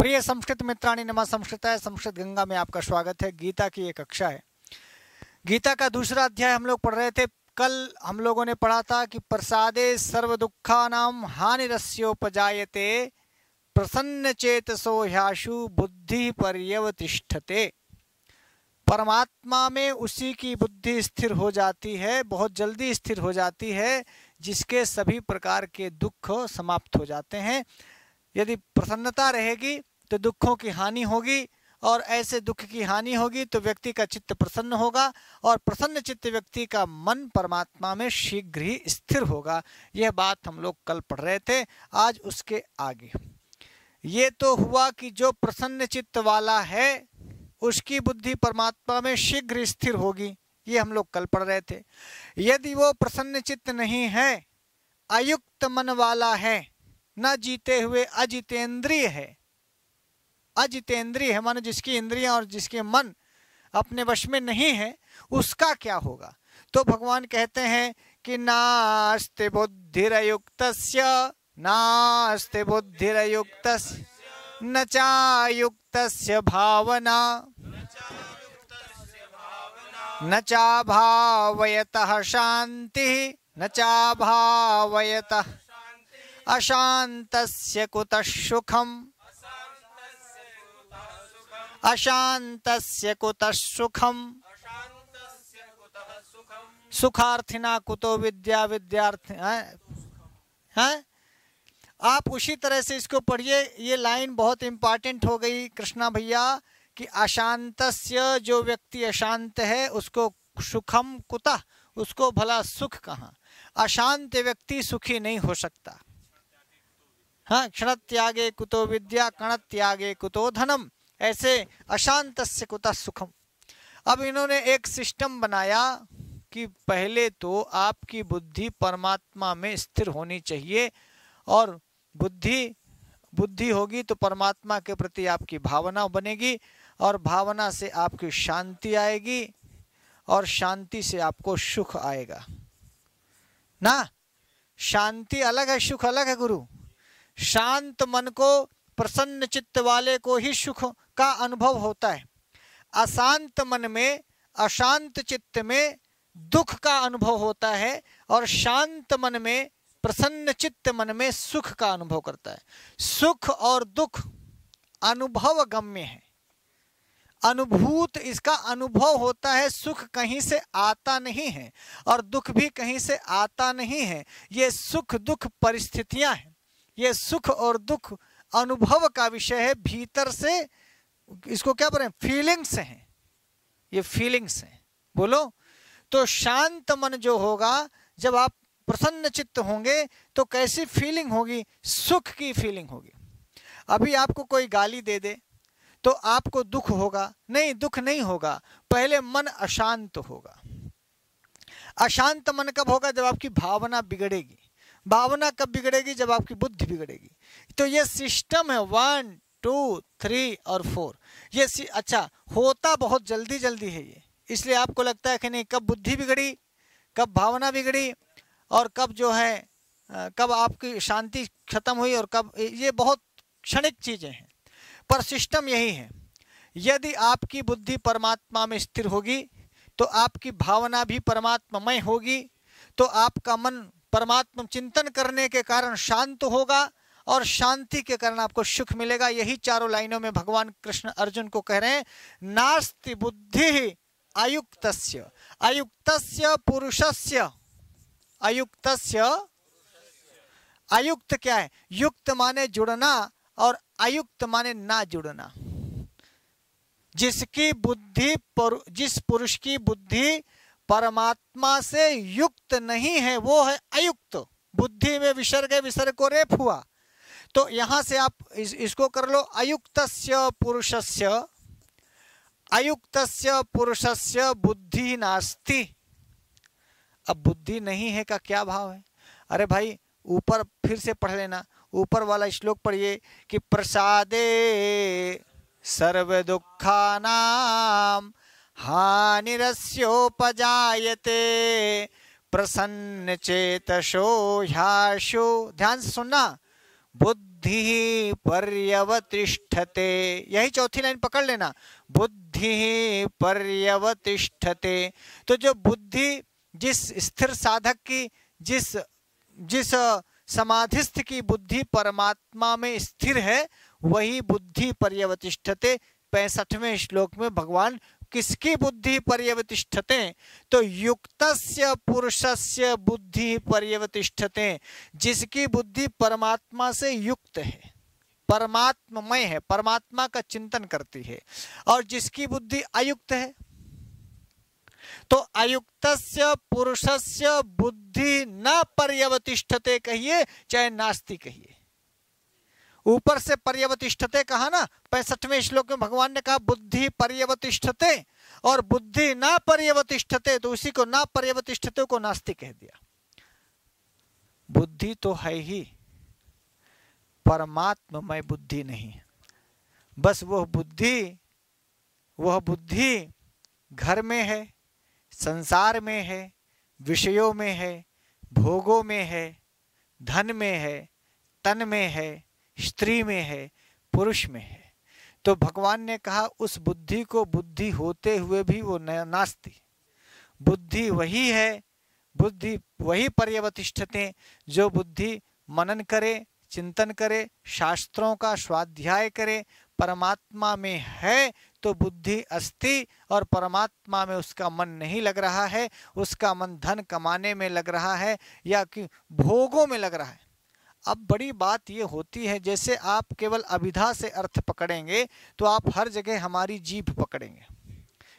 प्रिय संस्कृत मित्राणी नमः। संस्कृताय संस्कृत गंगा में आपका स्वागत है। गीता की एक कक्षा है, गीता का दूसरा अध्याय हम लोग पढ़ रहे थे। कल हम लोगों ने पढ़ा था कि प्रसादे सर्व दुखानाम हानिरस्योपजायते प्रसन्न चेतसो ह्याशु बुद्धि पर्यवतिष्ठते। परमात्मा में उसी की बुद्धि स्थिर हो जाती है, बहुत जल्दी स्थिर हो जाती है, जिसके सभी प्रकार के दुख समाप्त हो जाते हैं। यदि प्रसन्नता रहेगी तो दुखों की हानि होगी, और ऐसे दुख की हानि होगी तो व्यक्ति का चित्त प्रसन्न होगा, और प्रसन्न चित्त व्यक्ति का मन परमात्मा में शीघ्र ही स्थिर होगा। यह बात हम लोग कल पढ़ रहे थे। आज उसके आगे ये तो हुआ कि जो प्रसन्न चित्त वाला है उसकी बुद्धि परमात्मा में शीघ्र स्थिर होगी, ये हम लोग कल पढ़ रहे थे। यदि वो प्रसन्न चित्त नहीं है, अयुक्त मन वाला है, न जीते हुए अजितेंद्रिय है, अजितेंद्रिय है मानो जिसकी इंद्रियां और जिसके मन अपने वश में नहीं है, उसका क्या होगा? तो भगवान कहते हैं कि नास्ति बुद्धिरयुक्तस्य नास्ति बुद्धिरयुक्तस्य न चायुक्तस्य भावना न चा भावयतः शांतिः न चा भावयतः अशांतस्य कुतः सुखम् अशांतस्य कुतः सुखम् सुखार्थिना कुतो विद्या विद्यार्थी हैं। आप उसी तरह से इसको पढ़िए। ये लाइन बहुत इम्पॉर्टेंट हो गई कृष्णा भैया कि अशांतस्य, जो व्यक्ति अशांत है उसको सुखम कुतः, उसको भला सुख कहाँ। अशांत व्यक्ति सुखी नहीं हो सकता। हाँ, क्षण त्यागे कुतो विद्या कण त्यागे कुतो धनम, ऐसे अशांतस्य कुतः सुखम। अब इन्होंने एक सिस्टम बनाया कि पहले तो आपकी बुद्धि परमात्मा में स्थिर होनी चाहिए, और बुद्धि होगी तो परमात्मा के प्रति आपकी भावना बनेगी, और भावना से आपकी शांति आएगी, और शांति से आपको सुख आएगा ना। शांति अलग है, सुख अलग है गुरु। शांत मन को, प्रसन्न चित्त वाले को ही सुख का अनुभव होता है। अशांत मन में, अशांत चित्त में दुख का अनुभव होता है, और शांत मन में, प्रसन्न चित्त मन में सुख का अनुभव करता है। सुख और दुख अनुभव गम्य है, अनुभूत, इसका अनुभव होता है। सुख कहीं से आता नहीं है और दुख भी कहीं से आता नहीं है। ये सुख दुख परिस्थितियां हैं, ये सुख और दुख अनुभव का विषय है। भीतर से इसको क्या बोलें, फीलिंग्स हैं, ये फीलिंग्स हैं। बोलो तो शांत मन जो होगा, जब आप प्रसन्न चित्त होंगे तो कैसी फीलिंग होगी, सुख की फीलिंग होगी। अभी आपको कोई गाली दे दे तो आपको दुख होगा? नहीं, दुख नहीं होगा। पहले मन अशांत होगा। अशांत मन कब होगा? जब आपकी भावना बिगड़ेगी। भावना कब बिगड़ेगी? जब आपकी बुद्धि बिगड़ेगी। तो ये सिस्टम है 1 2 3 और 4। ये अच्छा होता बहुत जल्दी जल्दी है ये, इसलिए आपको लगता है कि नहीं, कब बुद्धि बिगड़ी, कब भावना बिगड़ी, और कब जो है कब आपकी शांति खत्म हुई, और कब, ये बहुत क्षणिक चीज़ें हैं, पर सिस्टम यही है। यदि आपकी बुद्धि परमात्मा में स्थिर होगी तो आपकी भावना भी परमात्ममय होगी, तो आपका मन परमात्मा चिंतन करने के कारण शांत होगा, और शांति के कारण आपको सुख मिलेगा। यही चारों लाइनों में भगवान कृष्ण अर्जुन को कह रहे हैं, नास्ति बुद्धि अयुक्तस्य अयुक्तस्य पुरुषस्य अयुक्तस्य। अयुक्त क्या है? युक्त माने जुड़ना, और अयुक्त माने ना जुड़ना। जिसकी बुद्धि, जिस पुरुष की बुद्धि परमात्मा से युक्त नहीं है वो है अयुक्त। बुद्धि में विसर्ग है, विसर्ग को रेप हुआ। तो यहां से आप इसको कर लो, अयुक्तस्य पुरुषस्य बुद्धि नास्ति। अब बुद्धि नहीं है का क्या भाव है? अरे भाई, ऊपर फिर से पढ़ लेना, ऊपर वाला श्लोक पढ़िए कि प्रसादे सर्व दुखानाम हानिरस्योपजायते प्रसन्न चेतसो ह्याशु। ध्यान से सुनना, बुद्धि बुद्धि पर्यवतिष्ठते, यही चौथी लाइन पकड़ लेना, बुद्धि पर्यवतिष्ठते। तो जो बुद्धि जिस स्थिर साधक की, जिस समाधिस्थ की बुद्धि परमात्मा में स्थिर है, वही बुद्धि पर्यवतिष्ठते। 65वें श्लोक में भगवान किसकी बुद्धि पर्यवतिष्ठते, तो युक्तस्य पुरुषस्य बुद्धि पर्यवतिष्ठते, जिसकी बुद्धि परमात्मा से युक्त है, परमात्ममय है, परमात्मा का चिंतन करती है। और जिसकी बुद्धि अयुक्त है, तो अयुक्तस्य पुरुषस्य बुद्धि न पर्यवतिष्ठते कहिए, चाहे नास्ति कहिए। ऊपर से पर्यवतिष्ठते कहा ना, 65वें श्लोक में भगवान ने कहा बुद्धि पर्यवतिष्ठते, और बुद्धि ना पर्यवतिष्ठते, तो उसी को ना पर्यवतिष्ठते को नास्तिक कह दिया। बुद्धि तो है ही, परमात्ममय बुद्धि नहीं। बस वह बुद्धि घर में है, संसार में है, विषयों में है, भोगों में है, धन में है, तन में है, स्त्री में है, पुरुष में है। तो भगवान ने कहा उस बुद्धि को बुद्धि होते हुए भी वो नास्ति। बुद्धि वही है, बुद्धि वही पर्यवतिष्ठते जो बुद्धि मनन करे, चिंतन करे, शास्त्रों का स्वाध्याय करे। परमात्मा में है तो बुद्धि अस्ति, और परमात्मा में उसका मन नहीं लग रहा है, उसका मन धन कमाने में लग रहा है या कि भोगों में लग रहा है। अब बड़ी बात ये होती है, जैसे आप केवल अभिधा से अर्थ पकड़ेंगे तो आप हर जगह हमारी जीभ पकड़ेंगे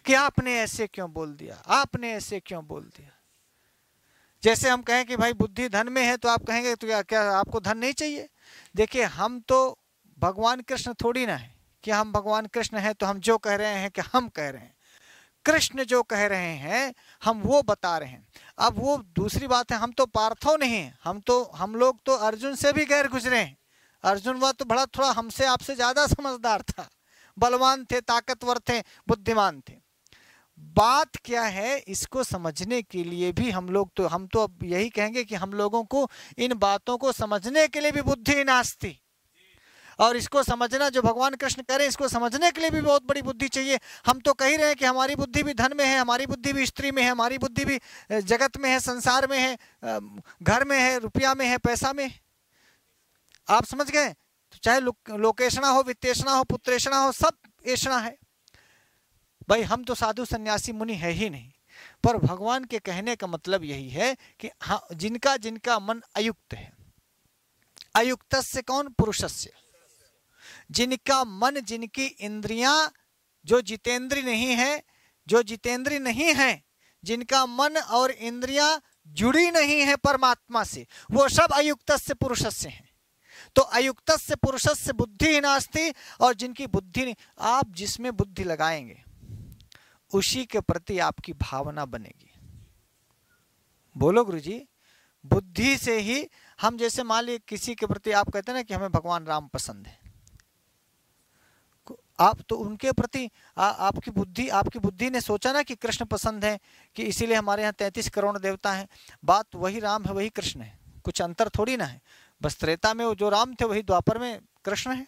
कि आपने ऐसे क्यों बोल दिया, आपने ऐसे क्यों बोल दिया। जैसे हम कहें कि भाई बुद्धि धन में है, तो आप कहेंगे तो क्या आपको धन नहीं चाहिए। देखिए, हम तो भगवान कृष्ण थोड़ी ना है कि हम भगवान कृष्ण हैं तो हम जो कह रहे हैं कि हम कह रहे हैं, कृष्ण जो कह रहे हैं हम वो बता रहे हैं। अब वो दूसरी बात है, हम तो पार्थो नहीं हैं, हम लोग तो अर्जुन से भी गैर गुजरे हैं। अर्जुन वह तो बड़ा थोड़ा हमसे आपसे ज़्यादा समझदार था, बलवान थे, ताकतवर थे, बुद्धिमान थे। बात क्या है इसको समझने के लिए भी हम तो अब यही कहेंगे कि हम लोगों को इन बातों को समझने के लिए भी बुद्धि नास्ति, और इसको समझना जो भगवान कृष्ण करें इसको समझने के लिए भी बहुत बड़ी बुद्धि चाहिए। हम तो कह ही रहे हैं कि हमारी बुद्धि भी धन में है, हमारी बुद्धि भी स्त्री में है, हमारी बुद्धि भी जगत में है, संसार में है, घर में है, रुपया में है, पैसा में। आप समझ गए, तो चाहे लोकेशना हो, वित्तेषणा हो, पुत्रेषणा हो, सब ऐसा है। भाई हम तो साधु संन्यासी मुनि है ही नहीं, पर भगवान के कहने का मतलब यही है कि हाँ, जिनका मन अयुक्त है, अयुक्तस्य कौन, पुरुषस्य, जिनका मन, जिनकी इंद्रियां, जो जितेंद्री नहीं है, जो जितेंद्री नहीं है, जिनका मन और इंद्रियां जुड़ी नहीं है परमात्मा से, वो सब अयुक्तस्य पुरुषस्य हैं। तो अयुक्तस्य पुरुषस्य बुद्धि नास्ति, और जिनकी बुद्धि नहीं, आप जिसमें बुद्धि लगाएंगे उसी के प्रति आपकी भावना बनेगी। बोलो गुरुजी, बुद्धि से ही हम, जैसे मान लीजिए किसी के प्रति आप कहते हैं ना कि हमें भगवान राम पसंद है, आप तो उनके प्रति आपकी बुद्धि ने सोचा ना कि कृष्ण पसंद है कि इसीलिए हमारे यहाँ 33 करोड़ देवता हैं। बात वही राम है, वही कृष्ण है, कुछ अंतर थोड़ी ना है। बस त्रेता में वो जो राम थे वही द्वापर में कृष्ण है।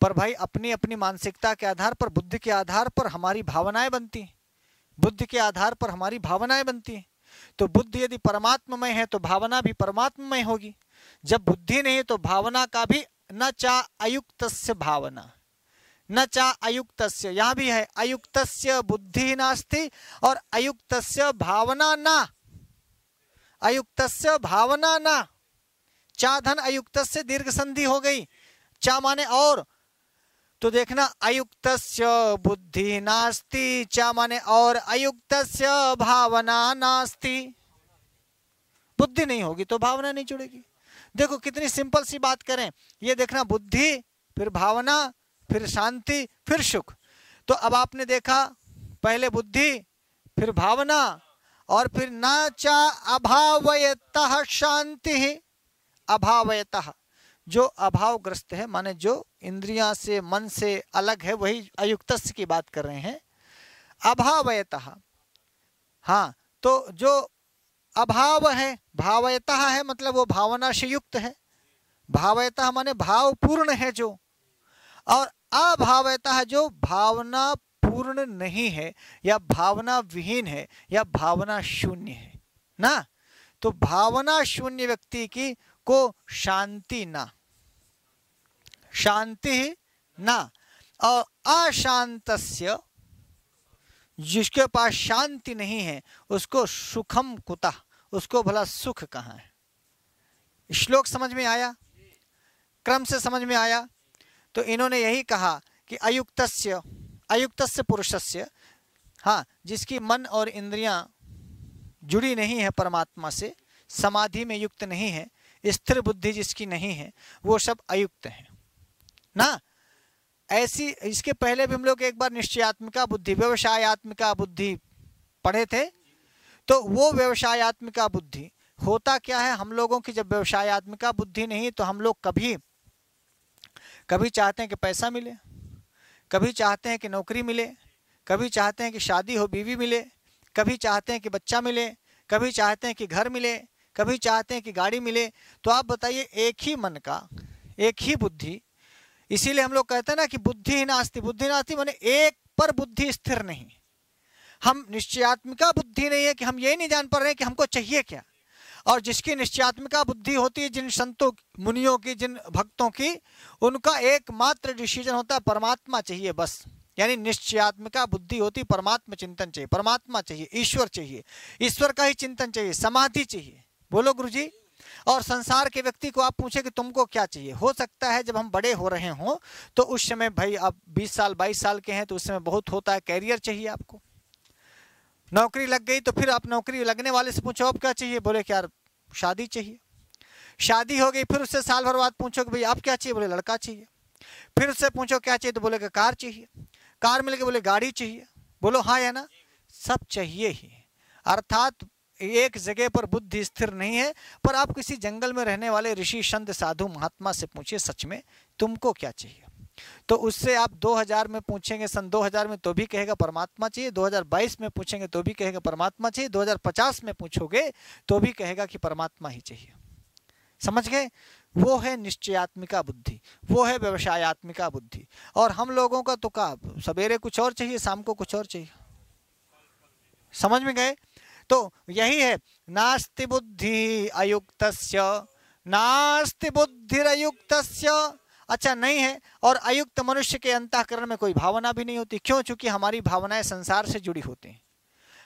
पर भाई अपनी अपनी मानसिकता के आधार पर, बुद्धि के आधार पर हमारी भावनाएं बनती हैं, बुद्धि के आधार पर हमारी भावनाएं बनती हैं। तो बुद्धि यदि परमात्ममय है तो भावना भी परमात्ममय होगी। जब बुद्धि नहीं है तो भावना का भी न चा अयुक्तस्य भावना, न चा अयुक्तस्य, यहाँ भी है अयुक्तस्य बुद्धि नास्ति और अयुक्तस्य भावना ना, अयुक्तस्य भावना ना। चा धन अयुक्तस्य दीर्घ संधि हो गई, चा माने और, तो देखना अयुक्तस्य बुद्धि नास्ति, चा माने और, अयुक्तस्य भावना नास्ति। बुद्धि नहीं होगी तो भावना नहीं जुड़ेगी। देखो कितनी सिंपल सी बात करें, ये देखना बुद्धि, फिर भावना, फिर शांति, फिर सुख। तो अब आपने देखा पहले बुद्धि, फिर भावना, और फिर ना चा अभावयतः शांति, अभावयतः जो अभावग्रस्त है, माने जो इंद्रियां से मन से अलग है, वही अयुक्तस्य की बात कर रहे हैं, अभावयतः। हाँ, तो जो अभाव है, भावयतः है मतलब वो भावना से युक्त है, भावयतः माने भाव पूर्ण है जो, और अभावयतः जो भावना पूर्ण नहीं है या भावना विहीन है या भावना शून्य है ना। तो भावना शून्य व्यक्ति की को शांति ना, शांति ना। और अशांतस्य जिसके पास शांति नहीं है उसको सुखम कुतः, उसको भला सुख कहाँ है। श्लोक समझ में आया, क्रम से समझ में आया। तो इन्होंने यही कहा कि अयुक्तस्य, अयुक्तस्य पुरुषस्य, हाँ जिसकी मन और इंद्रियां जुड़ी नहीं है परमात्मा से, समाधि में युक्त नहीं है, स्थिर बुद्धि जिसकी नहीं है, वो सब अयुक्त हैं ना। ऐसी इसके पहले भी हम लोग एक बार निश्चयात्मिका बुद्धि, व्यवसायत्मिका बुद्धि पढ़े थे। तो वो व्यवसायत्मिका बुद्धि होता क्या है, हम लोगों की जब व्यवसायत्मिका बुद्धि नहीं तो हम लोग कभी कभी चाहते हैं कि पैसा मिले, कभी चाहते हैं कि नौकरी मिले, कभी चाहते हैं कि शादी हो, बीवी मिले, कभी चाहते हैं कि बच्चा मिले, कभी चाहते हैं कि घर मिले, कभी चाहते हैं कि गाड़ी मिले। तो आप बताइए, एक ही मन का, एक ही बुद्धि। इसीलिए हम लोग कहते हैं ना कि बुद्धि ही नास्ति, बुद्धि नास्ति माने एक पर बुद्धि स्थिर नहीं। हम निश्चयात्मिका बुद्धि नहीं है कि हम ये नहीं जान पा रहे हैं कि हमको चाहिए क्या। और जिसकी निश्चयात्मिका बुद्धि होती है, जिन संतों मुनियों की, जिन भक्तों की, उनका एकमात्र डिसीजन होता है परमात्मा चाहिए बस। यानी निश्चयात्मिका बुद्धि होती, परमात्मा चिंतन चाहिए, परमात्मा चाहिए, ईश्वर चाहिए, ईश्वर का ही चिंतन चाहिए, समाधि चाहिए। बोलो गुरु जी। और संसार के व्यक्ति को आप पूछे कि तुमको क्या चाहिए, हो सकता है जब हम बड़े हो रहे हों तो उस समय, भाई आप 20 साल 22 साल के हैं तो उस समय बहुत होता है कैरियर चाहिए आपको, नौकरी लग गई तो फिर आप नौकरी लगने वाले से पूछो आप क्या चाहिए, बोले कि यार शादी चाहिए। शादी हो गई फिर उससे साल भर बाद पूछो कि भाई आप क्या चाहिए, बोले लड़का चाहिए। फिर उससे पूछो क्या चाहिए तो बोलेगा कार चाहिए। कार मिल के बोले गाड़ी चाहिए। बोलो हाँ या ना, सब चाहिए ही। अर्थात एक जगह पर बुद्धि स्थिर नहीं है। पर आप किसी जंगल में रहने वाले ऋषि संत साधु महात्मा से पूछिए सच में तुमको क्या चाहिए, तो उससे आप 2000 में पूछेंगे, सन 2000 में तो भी कहेगा परमात्मा चाहिए, 2022 में पूछेंगे तो भी कहेगा परमात्मा चाहिए, 2050 में पूछोगे तो भी कहेगा कि परमात्मा ही चाहिए। समझ गए? वो है निश्चयात्मिका बुद्धि, वो है व्यवसायत्मिका बुद्धि। और हम लोगों का तो का सवेरे कुछ और चाहिए, शाम को कुछ और चाहिए। समझ में गए? तो यही है, नास्ति बुद्धि अयुक्तस्य, नास्ति बुद्धिरयुक्तस्य। अच्छा नहीं है। और अयुक्त मनुष्य के अंतःकरण में कोई भावना भी नहीं होती। क्यों? चूंकि हमारी भावनाएं संसार से जुड़ी होती हैं।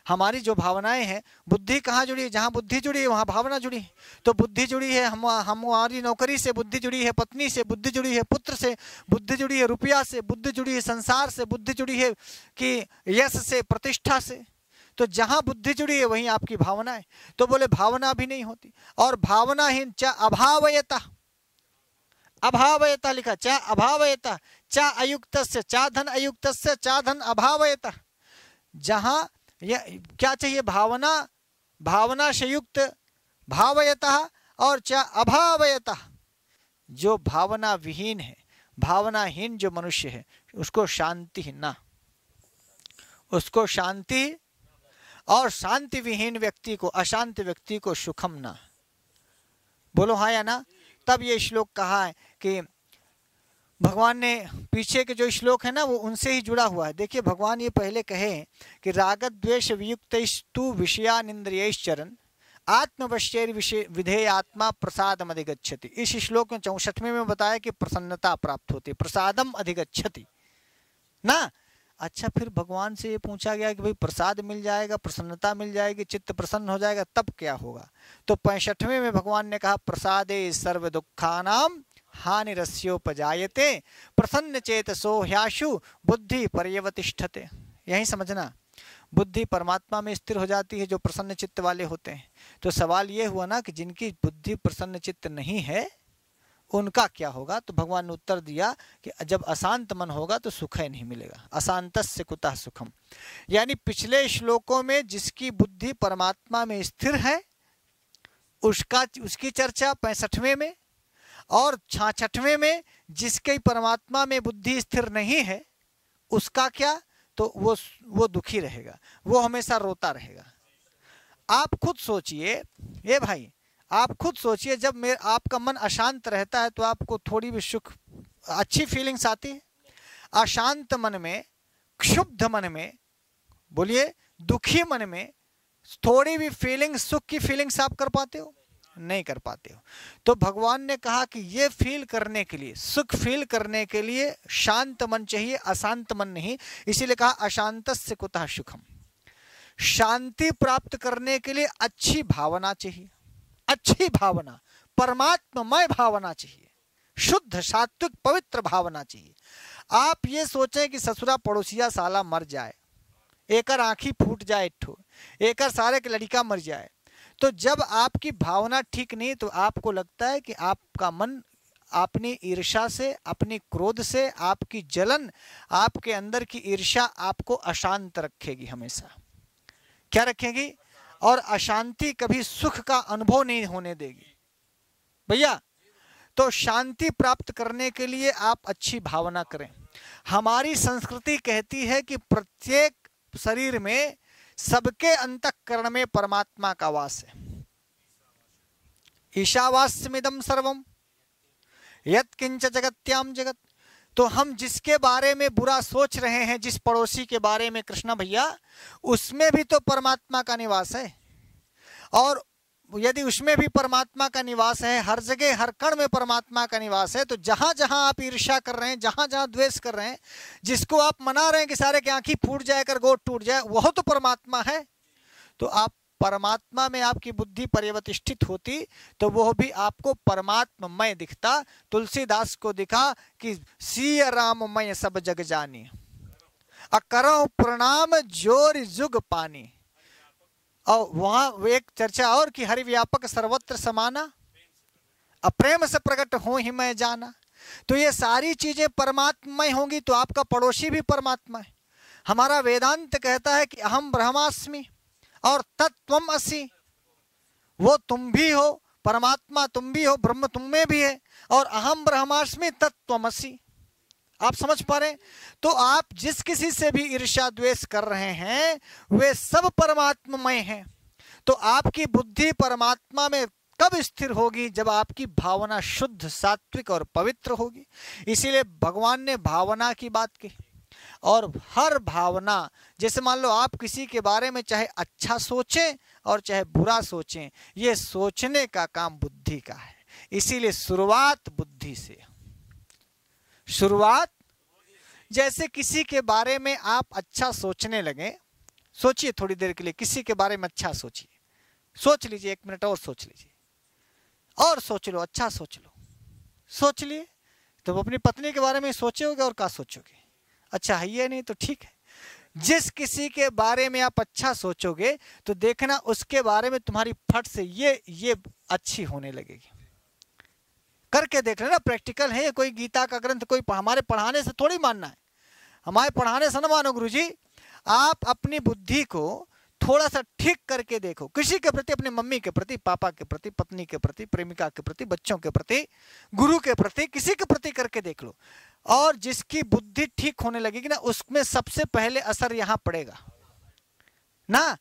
हमारी जो भावनाएं हैं, बुद्धि कहाँ जुड़ी है? जहाँ बुद्धि जुड़ी है वहाँ भावना जुड़ी है। तो बुद्धि जुड़ी है हमारी नौकरी से, बुद्धि जुड़ी है पत्नी से, बुद्धि जुड़ी है पुत्र से, बुद्धि जुड़ी है रुपया से, बुद्धि जुड़ी है संसार से, बुद्धि जुड़ी है कि यश से, प्रतिष्ठा से। तो जहाँ बुद्धि जुड़ी है वहीं आपकी भावना है। तो बोले भावना भी नहीं होती। और भावनाहीन च अभावयता, अभावयता लिखा, च अभावयता, च अयुक्तस्य, च धन अयुक्तस्य, च धन अभावयता। जहाँ क्या चाहिए, भावना, भावना से युक्त भावयता और च अभावयता, जो भावना विहीन है, भावनाहीन जो मनुष्य है उसको शांति ना, उसको शांति। और शांति विहीन व्यक्ति को, अशांत व्यक्ति को सुखम ना। बोलो हाँ या ना। तब ये श्लोक कहा है कि भगवान ने पीछे के जो श्लोक है ना वो उनसे ही जुड़ा हुआ है। देखिए भगवान ये पहले कहे कि राग द्वेष वियुक्तस्तु विषयानिंद्रियैश्चरन् आत्मवश्येर विधेय आत्मा प्रसादम अधिगच्छति। इस श्लोक में 64वें में बताया कि प्रसन्नता प्राप्त होती है, प्रसादम अधिगच्छति ना। अच्छा, फिर भगवान से ये पूछा गया कि भाई प्रसाद मिल जाएगा, प्रसन्नता मिल जाएगी, चित्त प्रसन्न हो जाएगा, तब क्या होगा? तो 65वें में भगवान ने कहा प्रसादे सर्व दुखानाम हानिरस्योपजायते प्रसन्न चेतसो ह्याशु बुद्धि पर्यवतिष्ठते। यही समझना, बुद्धि परमात्मा में स्थिर हो जाती है जो प्रसन्न चित्त वाले होते हैं। तो सवाल ये हुआ ना कि जिनकी बुद्धि प्रसन्न चित्त नहीं है उनका क्या होगा? तो भगवान ने उत्तर दिया कि जब अशांत मन होगा तो सुख ही नहीं मिलेगा। अशांतस्य कुतः सुखम। यानी पिछले श्लोकों में जिसकी बुद्धि परमात्मा में स्थिर है उसका, उसकी चर्चा 65वें में, और 66वें में जिसके परमात्मा में बुद्धि स्थिर नहीं है उसका क्या? तो वो दुखी रहेगा, वो हमेशा रोता रहेगा। आप खुद सोचिए, ये भाई आप खुद सोचिए, जब आपका मन अशांत रहता है तो आपको थोड़ी भी सुख अच्छी फीलिंग्स आती है? अशांत मन में, क्षुब्ध मन में, बोलिए दुखी मन में थोड़ी भी फीलिंग्स, सुख की फीलिंग्स आप कर पाते हो? नहीं कर पाते हो। तो भगवान ने कहा कि ये फील करने के लिए, सुख फील करने के लिए शांत मन चाहिए, अशांत मन नहीं। इसीलिए कहा अशांतस्य कुतः सुखम। शांति प्राप्त करने के लिए अच्छी भावना चाहिए, अच्छी भावना, परमात्ममय भावना चाहिए, शुद्ध सात्विक पवित्र भावना चाहिए। आप ये सोचें कि ससुरा पड़ोसिया साला मर जाए, एकर आँखी फूट जाए, एकर सारे के लड़का मर जाए, तो जब आपकी भावना ठीक नहीं तो आपको लगता है कि आपका मन अपनी ईर्ष्या से, अपनी क्रोध से, आपकी जलन, आपके अंदर की ईर्ष्या आपको अशांत रखेगी हमेशा। क्या रखेगी? और अशांति कभी सुख का अनुभव नहीं होने देगी भैया। तो शांति प्राप्त करने के लिए आप अच्छी भावना करें। हमारी संस्कृति कहती है कि प्रत्येक शरीर में, सबके अंतःकरण में परमात्मा का वास है। ईशावास्यमिदं सर्वम यत्किंच जगत्याम जगत। तो हम जिसके बारे में बुरा सोच रहे हैं, जिस पड़ोसी के बारे में कृष्णा भैया, उसमें भी तो परमात्मा का निवास है। और यदि उसमें भी परमात्मा का निवास है, हर जगह हर कण में परमात्मा का निवास है, तो जहाँ जहाँ आप ईर्ष्या कर रहे हैं, जहाँ जहाँ द्वेष कर रहे हैं, जिसको आप मना रहे हैं कि सारे की आँखें फूट जाए, कर गोट टूट जाए, वह तो परमात्मा है। तो आप परमात्मा में आपकी बुद्धि परिवर्तिष्ठित होती तो वह भी आपको परमात्ममय दिखता। तुलसीदास को दिखा कि सिय राममय सब जग जानी, अकरो प्रणाम जोर जुग पानी। और वहाँ एक चर्चा और कि हरि व्यापक सर्वत्र समाना, अप्रेम से प्रकट हो ही मैं जाना। तो ये सारी चीजें परमात्मय होंगी तो आपका पड़ोसी भी परमात्मा है। हमारा वेदांत कहता है कि अहम ब्रह्मास्मि और तत्त्वम असि, वो तुम भी हो, परमात्मा तुम भी हो, ब्रह्म तुम में भी है, और अहम ब्रह्मास्मि तत्त्वम असि। आप समझ पा रहे हैं? तो आप जिस किसी से भी ईर्ष्या द्वेष कर रहे हैं, वे सब परमात्ममय हैं। तो आपकी बुद्धि परमात्मा में कब स्थिर होगी? जब आपकी भावना शुद्ध सात्विक और पवित्र होगी। इसीलिए भगवान ने भावना की बात की। और हर भावना, जैसे मान लो आप किसी के बारे में चाहे अच्छा सोचें और चाहे बुरा सोचें, ये सोचने का काम बुद्धि का है। इसीलिए शुरुआत बुद्धि से, शुरुआत, जैसे किसी के बारे में आप अच्छा सोचने लगे, सोचिए थोड़ी देर के लिए किसी के बारे में अच्छा सोचिए, सोच लीजिए 1 मिनट और सोच लीजिए, और सोच लो, अच्छा सोच लो, सोच लिए। तो अपनी पत्नी के बारे में सोचोगे और क्या सोचोगे? अच्छा है ये नहीं तो ठीक है। जिस किसी के बारे में आप अच्छा सोचोगे तो देखना उसके बारे में तुम्हारी फट से ये अच्छी होने लगेगी। करके देख लेना, प्रैक्टिकल है। कोई गीता का ग्रंथ, कोई हमारे पढ़ाने से थोड़ी मानना है, हमारे पढ़ाने से ना मानो गुरुजी। आप अपनी बुद्धि को थोड़ा सा ठीक करके देखो किसी के प्रति, अपने मम्मी के प्रति, पापा के प्रति, पत्नी के प्रति, प्रेमिका के प्रति, बच्चों के प्रति, गुरु के प्रति, किसी के प्रति करके देख लो। और जिसकी बुद्धि ठीक होने लगेगी ना, उसमें सबसे पहले असर यहाँ पड़ेगा ना।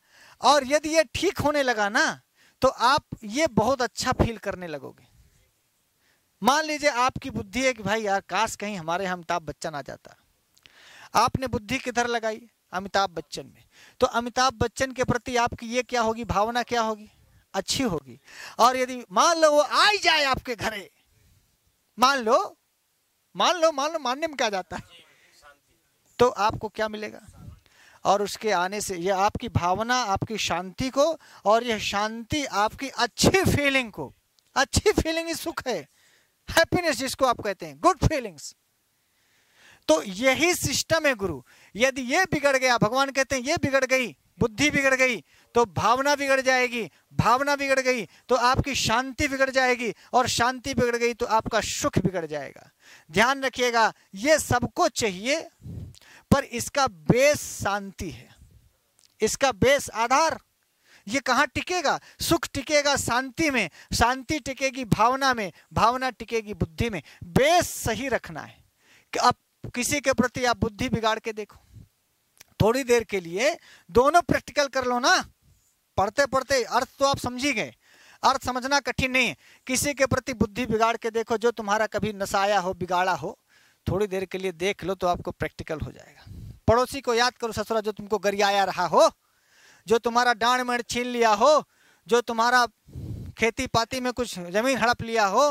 और यदि ये ठीक होने लगा ना तो आप ये बहुत अच्छा फील करने लगोगे। मान लीजिए आपकी बुद्धि है कि भाई यार काश कहीं हमारे अमिताभ बच्चन आ जाता। आपने बुद्धि किधर लगाई? अमिताभ बच्चन में। तो अमिताभ बच्चन के प्रति आपकी ये क्या होगी भावना? क्या होगी? अच्छी होगी। और यदि मान लो वो आ ही जाए आपके घरे, मान लो, मानने में क्या जाता है, तो आपको क्या मिलेगा? और उसके आने से यह आपकी भावना, आपकी शांति को, और यह शांति आपकी अच्छी फीलिंग को, अच्छी फीलिंग ही सुख है, हैप्पीनेस जिसको आप कहते हैं, गुड फीलिंग्स। तो यही सिस्टम है गुरु। यदि ये बिगड़ गया, भगवान कहते हैं ये बिगड़ गई, बुद्धि बिगड़ गई तो भावना बिगड़ जाएगी, भावना बिगड़ गई तो आपकी शांति बिगड़ जाएगी, और शांति बिगड़ गई तो आपका सुख बिगड़ जाएगा। ध्यान रखिएगा, ये सबको चाहिए पर इसका बेस शांति है, इसका बेस आधार। ये कहाँ टिकेगा? सुख टिकेगा शांति में, शांति टिकेगी भावना में, भावना टिकेगी बुद्धि में। बेस सही रखना है। कि आप किसी के प्रति आप बुद्धि बिगाड़ के देखो थोड़ी देर के लिए, दोनों प्रैक्टिकल कर लो ना। पढ़ते पढ़ते अर्थ तो आप समझ ही गए, अर्थ समझना कठिन नहीं है। किसी के प्रति बुद्धि बिगाड़ के देखो, जो तुम्हारा कभी नसाया हो, बिगाड़ा हो, थोड़ी देर के लिए देख लो तो आपको प्रैक्टिकल हो जाएगा। पड़ोसी को याद करो ससुरा, जो तुमको गरियाया रहा हो, जो तुम्हारा डांड मेढ़ छीन लिया हो, जो तुम्हारा खेती पाती में कुछ जमीन हड़प लिया हो,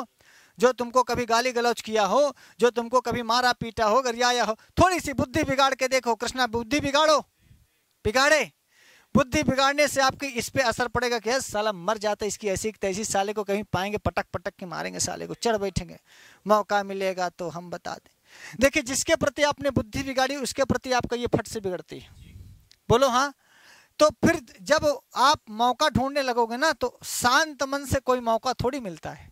जो तुमको कभी गाली गलौज किया हो, जो तुमको कभी मारा पीटा हो, गरियाया हो। थोड़ी सी बुद्धि बिगाड़ के देखो। कृष्णा बुद्धि बिगाड़ो, बिगाड़े। बुद्धि बिगाड़ने से आपकी इस पे असर पड़ेगा कि साला मर जाता है, इसकी ऐसी तैसी, साले को कहीं पाएंगे पटक पटक के मारेंगे, साले को चढ़ बैठेंगे, मौका मिलेगा तो हम बता दें। देखिए, जिसके प्रति आपने बुद्धि बिगाड़ी उसके प्रति आपका ये फट से बिगड़ती है, बोलो हाँ। तो फिर जब आप मौका ढूंढने लगोगे ना, तो शांत मन से कोई मौका थोड़ी मिलता है।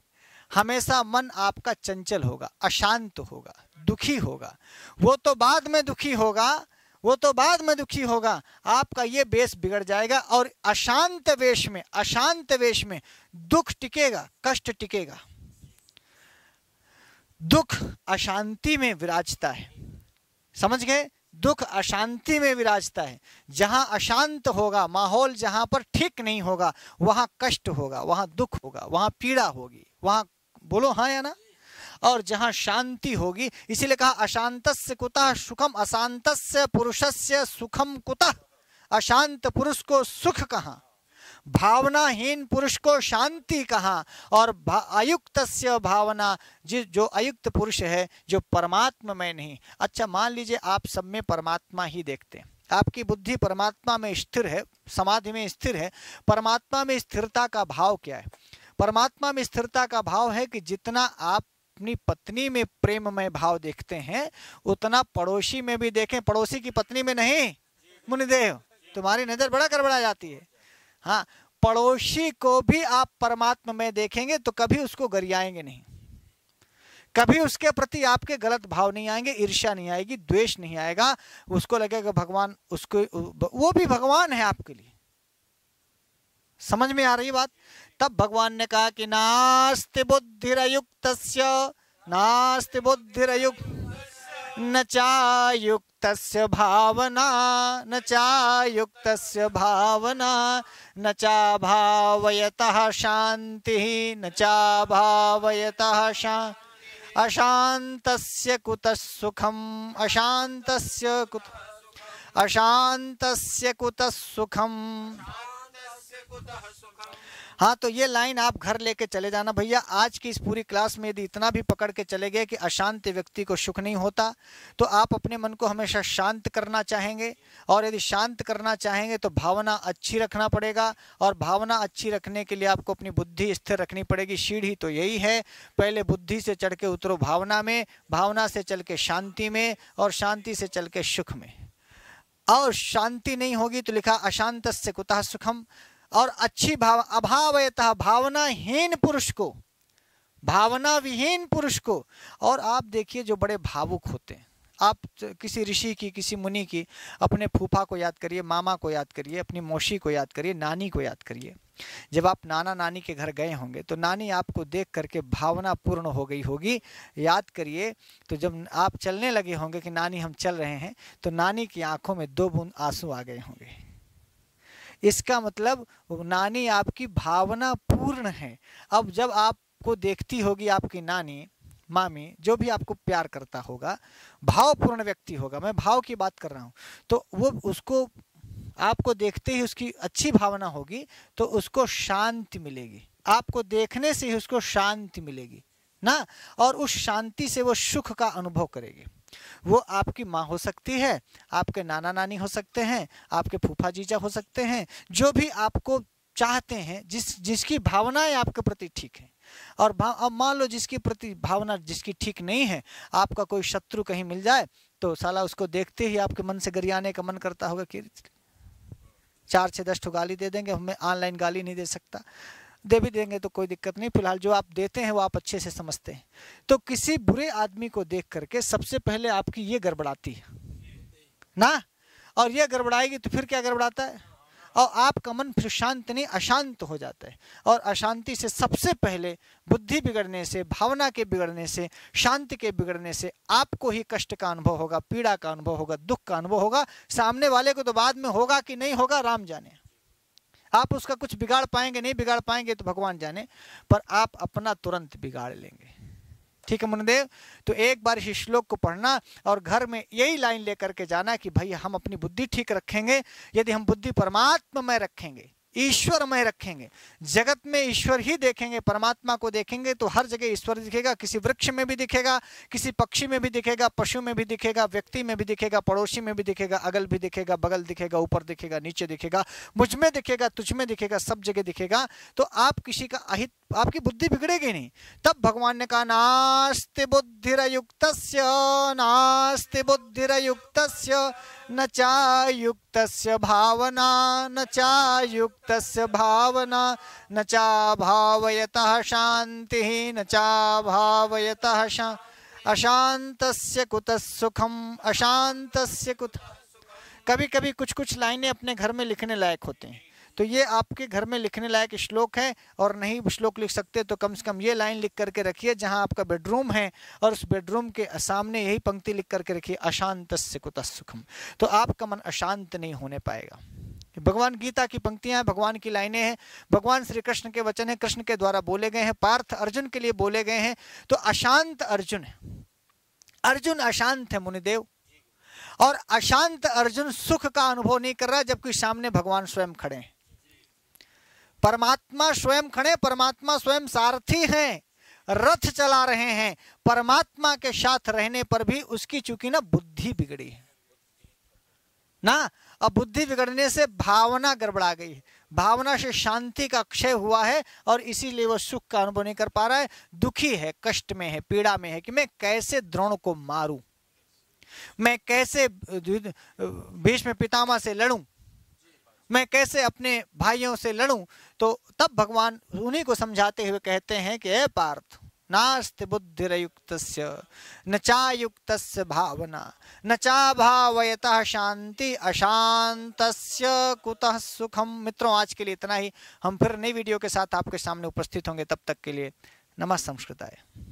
हमेशा मन आपका चंचल होगा, अशांत होगा, दुखी होगा। वो तो बाद में दुखी होगा, वो तो बाद में दुखी होगा, आपका ये वेश बिगड़ जाएगा। और अशांत वेश में, अशांत वेश में दुख टिकेगा, कष्ट टिकेगा। दुख अशांति में विराजता है, समझ गए? दुख अशांति में विराजता है। जहाँ अशांत होगा माहौल, जहाँ पर ठीक नहीं होगा, वहाँ कष्ट होगा, वहाँ दुख होगा, वहाँ पीड़ा होगी, वहाँ बोलो हाँ या ना। और जहाँ शांति होगी, इसीलिए कहा अशांतस्य कुतः सुखम, अशांतस्य पुरुषस्य सुखम कुतः। अशांत पुरुष को सुख कहाँ, भावनाहीन पुरुष को शांति कहाँ। और अयुक्तस्य भावना, जिस जो अयुक्त पुरुष है, जो परमात्मा में नहीं। अच्छा, मान लीजिए आप सब में परमात्मा ही देखते हैं, आपकी बुद्धि परमात्मा में स्थिर है, समाधि में स्थिर है। परमात्मा में स्थिरता का भाव क्या है? परमात्मा में स्थिरता का भाव है कि जितना आप अपनी पत्नी में प्रेममय भाव देखते हैं, उतना पड़ोसी में भी देखें। पड़ोसी की पत्नी में नहीं, मुनिदेव तुम्हारी नज़र बड़ा गड़बड़ा जाती है। हाँ, पड़ोसी को भी आप परमात्मा में देखेंगे तो कभी उसको गरियाएंगे नहीं, कभी उसके प्रति आपके गलत भाव नहीं आएंगे, ईर्ष्या नहीं आएगी, द्वेष नहीं आएगा। उसको लगेगा भगवान, उसको वो भी भगवान है आपके लिए। समझ में आ रही बात? तब भगवान ने कहा कि नास्ति बुद्धिरयुक्तस्य, नास्ति बुद्धिरयुक्त न चायुक्तस्य भावना, न चायुक्तस्य भावना, न चा भावयतः शांतिः, न चा भावयतः शांति। अशांतस्य कुतः सुखम्, अशांतस्य कुतः, अशांतस्य कुतः सुखम्। हाँ, तो ये लाइन आप घर लेके चले जाना भैया। आज की इस पूरी क्लास में यदि इतना भी पकड़ के चले गए कि अशांत व्यक्ति को सुख नहीं होता, तो आप अपने मन को हमेशा शांत करना चाहेंगे। और यदि शांत करना चाहेंगे तो भावना अच्छी रखना पड़ेगा। और भावना अच्छी रखने के लिए आपको अपनी बुद्धि स्थिर रखनी पड़ेगी। सीढ़ी तो यही है, पहले बुद्धि से चढ़ के उतरो भावना में, भावना से चल के शांति में, और शांति से चल के सुख में। और शांति नहीं होगी तो लिखा अशांतस्य कुतः सुखम। और अच्छी भाव अभावयतः, भावनाहीन पुरुष को, भावना विहीन पुरुष को। और आप देखिए जो बड़े भावुक होते हैं, आप किसी ऋषि की, किसी मुनि की, अपने फूफा को याद करिए, मामा को याद करिए, अपनी मौसी को याद करिए, नानी को याद करिए। जब आप नाना नानी के घर गए होंगे तो नानी आपको देख करके भावना पूर्ण हो गई होगी। याद करिए, तो जब आप चलने लगे होंगे कि नानी हम चल रहे हैं, तो नानी की आँखों में दो बूंद आंसू आ गए होंगे। इसका मतलब नानी आपकी भावना पूर्ण है। अब जब आपको देखती होगी आपकी नानी, मामी, जो भी आपको प्यार करता होगा, भावपूर्ण व्यक्ति होगा, मैं भाव की बात कर रहा हूँ, तो वो उसको आपको देखते ही उसकी अच्छी भावना होगी, तो उसको शांति मिलेगी। आपको देखने से ही उसको शांति मिलेगी ना, और उस शांति से वो सुख का अनुभव करेगी। वो आपकी माँ हो सकती है, आपके नाना नानी हो सकते हैं, आपके फूफा जीजा हो सकते हैं, जो भी आपको चाहते हैं, जिसकी भावनाएं आपके प्रति ठीक है। और अब मान लो जिसकी प्रति भावना जिसकी ठीक नहीं है, आपका कोई शत्रु कहीं मिल जाए तो साला उसको देखते ही आपके मन से गरियाने का मन करता होगा कि 4 से 10 ठो गाली दे देंगे। हमें ऑनलाइन गाली नहीं दे सकता, दे भी देंगे तो कोई दिक्कत नहीं, फिलहाल जो आप देते हैं वो आप अच्छे से समझते हैं। तो किसी बुरे आदमी को देख करके सबसे पहले आपकी ये गड़बड़ाती है ना, और ये गड़बड़ाएगी तो फिर क्या गड़बड़ाता है, और आपका मन फिर शांत नहीं अशांत हो जाता है। और अशांति से सबसे पहले बुद्धि बिगड़ने से, भावना के बिगड़ने से, शांति के बिगड़ने से आपको ही कष्ट का अनुभव होगा, पीड़ा का अनुभव होगा, दुख का अनुभव होगा। सामने वाले को तो बाद में होगा कि नहीं होगा राम जाने, आप उसका कुछ बिगाड़ पाएंगे नहीं बिगाड़ पाएंगे तो भगवान जाने, पर आप अपना तुरंत बिगाड़ लेंगे। ठीक है मुनिदेव, तो एक बार इस श्लोक को पढ़ना और घर में यही लाइन लेकर के जाना कि भाई हम अपनी बुद्धि ठीक रखेंगे। यदि हम बुद्धि परमात्मा में रखेंगे, ईश्वरमय रखेंगे, जगत में ईश्वर ही देखेंगे, परमात्मा को देखेंगे तो हर जगह ईश्वर दिखेगा। किसी वृक्ष में भी दिखेगा, किसी पक्षी में भी दिखेगा, पशु में भी दिखेगा, व्यक्ति में भी दिखेगा, पड़ोसी में भी दिखेगा, अगल भी दिखेगा, बगल दिखेगा, ऊपर दिखेगा, नीचे दिखेगा, मुझ में दिखेगा, तुझ में दिखेगा, सब जगह दिखेगा। तो आप किसी का अहित, आपकी बुद्धि बिगड़ेगी नहीं। तब भगवान ने कहा नास्ति बुद्धिरयुक्तस्य नास्ति बुद्धिरयुक्तस्य न चायुक्तस्य भावना न चायुक्त तस्य भावना न चा भावयतः शांति न चा भावयतः अशांतस्य कुतः सुखम अशांतस्य कुतः। कभी कभी कुछ कुछ लाइनें अपने घर में लिखने लायक होते हैं, तो ये आपके घर में लिखने लायक श्लोक है। और नहीं श्लोक लिख सकते तो कम से कम ये लाइन लिख करके रखिए जहाँ आपका बेडरूम है, और उस बेडरूम के सामने यही पंक्ति लिख करके रखिए अशांतस्य कुतः सुखम, तो आपका मन अशांत नहीं होने पाएगा। भगवान गीता की पंक्तियां हैं, भगवान की लाइनें हैं, भगवान श्री कृष्ण के वचन हैं, कृष्ण के द्वारा बोले गए हैं, पार्थ अर्जुन के लिए बोले गए हैं। तो अशांत अर्जुन है, अर्जुन अशांत है मुनिदेव, और अशांत अर्जुन सुख का अनुभव नहीं कर रहा, जबकि सामने भगवान स्वयं खड़े हैं, परमात्मा स्वयं खड़े, परमात्मा स्वयं सारथी हैं, रथ चला रहे हैं। परमात्मा के साथ रहने पर भी उसकी चूंकि ना बुद्धि बिगड़ी है ना, अब बुद्धि बिगड़ने से भावना गड़बड़ा गई है, भावना से शांति का क्षय हुआ है, और इसीलिए वो सुख का अनुभव नहीं कर पा रहा है, दुखी है, कष्ट में है, पीड़ा में है कि मैं कैसे द्रोण को मारूं, मैं कैसे भीष्म पितामह से लड़ूं, मैं कैसे अपने भाइयों से लड़ूं। तो तब भगवान उन्हीं को समझाते हुए कहते हैं कि हे पार्थ नास्ति बुद्धिरयुक्तस्य न चायुक्तस्य भावना न चा भावयतः शांति अशांतस्य कुतः सुखम। मित्रों आज के लिए इतना ही, हम फिर नई वीडियो के साथ आपके सामने उपस्थित होंगे, तब तक के लिए नमः संस्कृताय।